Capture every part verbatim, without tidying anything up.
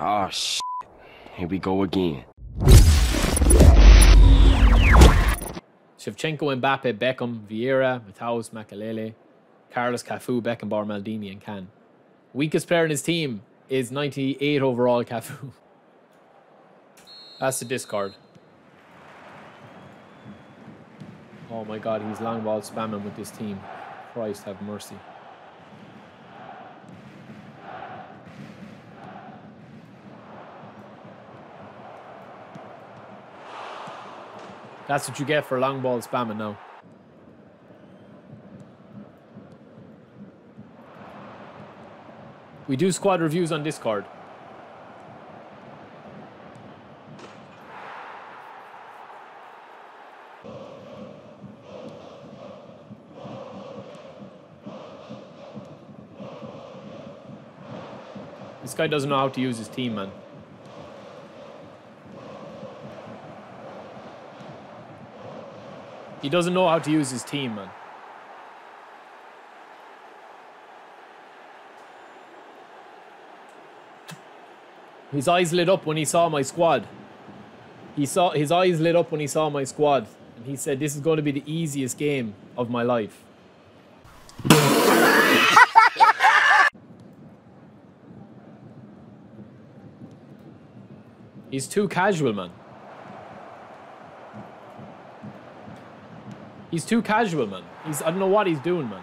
Oh, shit. Here we go again. Shevchenko, Mbappe, Beckham, Vieira, Matthaus, Makalele, Carlos, Cafu, Beckham, Maldini, and Can. Weakest player in his team is ninety-eight overall, Cafu. That's the Discord. Oh my God, he's long ball spamming with this team. Christ have mercy. That's what you get for long ball spamming now. We do squad reviews on Discord. This guy doesn't know how to use his team, man. He doesn't know how to use his team, man. His eyes lit up when he saw my squad. He saw his eyes lit up when he saw my squad, and he said, "This is going to be the easiest game of my life." He's too casual, man. He's too casual, man. He's, I don't know what he's doing, man.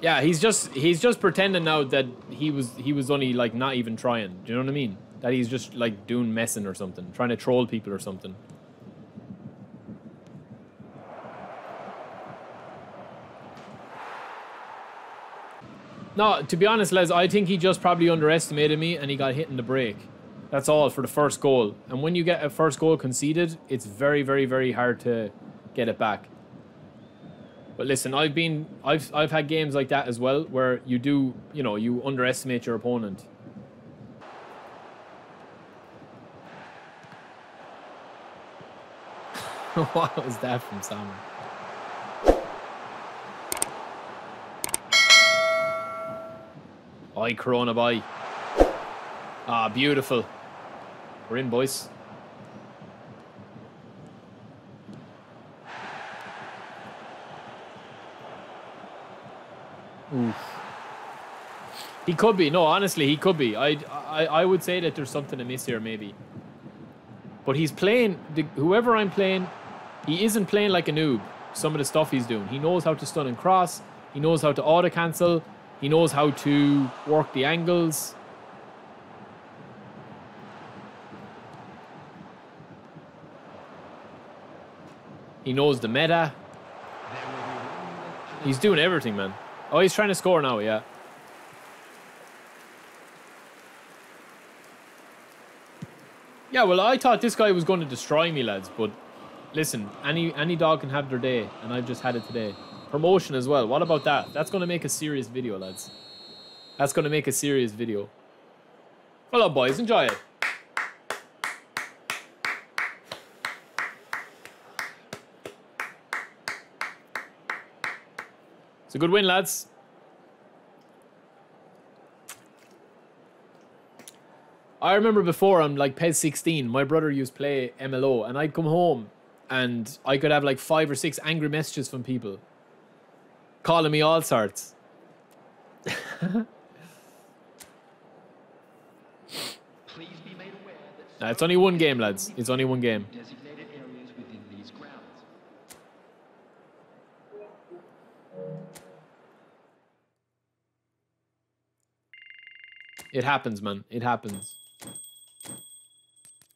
Yeah, he's just he's just pretending now that he was he was only like not even trying. Do you know what I mean? That he's just like doing messing or something, trying to troll people or something. No, to be honest, Les, I think he just probably underestimated me and he got hit in the break. That's all for the first goal. And when you get a first goal conceded, it's very, very, very hard to get it back. But listen, I've been, I've, I've had games like that as well where you do, you know, you underestimate your opponent. What was that from Sam? Aye, Corona, bye. Ah, beautiful. We're in, boys. Oof. He could be. No, honestly, he could be. I, I, I would say that there's something amiss here, maybe. But he's playing... The, whoever I'm playing, he isn't playing like a noob. Some of the stuff he's doing. He knows how to stun and cross. He knows how to auto-cancel. He knows how to work the angles. He knows the meta. He's doing everything, man. Oh, he's trying to score now, yeah. Yeah, well, I thought this guy was going to destroy me, lads. But listen, any, any dog can have their day. And I've just had it today. Promotion as well. What about that? That's going to make a serious video, lads. That's going to make a serious video. Well up, boys. Enjoy it. It's a good win, lads. I remember before, I'm like P E S sixteen. My brother used to play M L O, and I'd come home, and I could have like five or six angry messages from people. Calling me all sorts. Please be made aware that nah, it's only one game, lads. It's only one game. Designated areas within these grounds. It happens, man. It happens.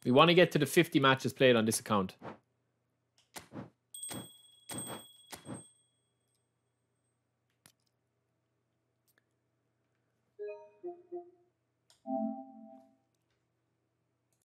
We want to get to the fifty matches played on this account.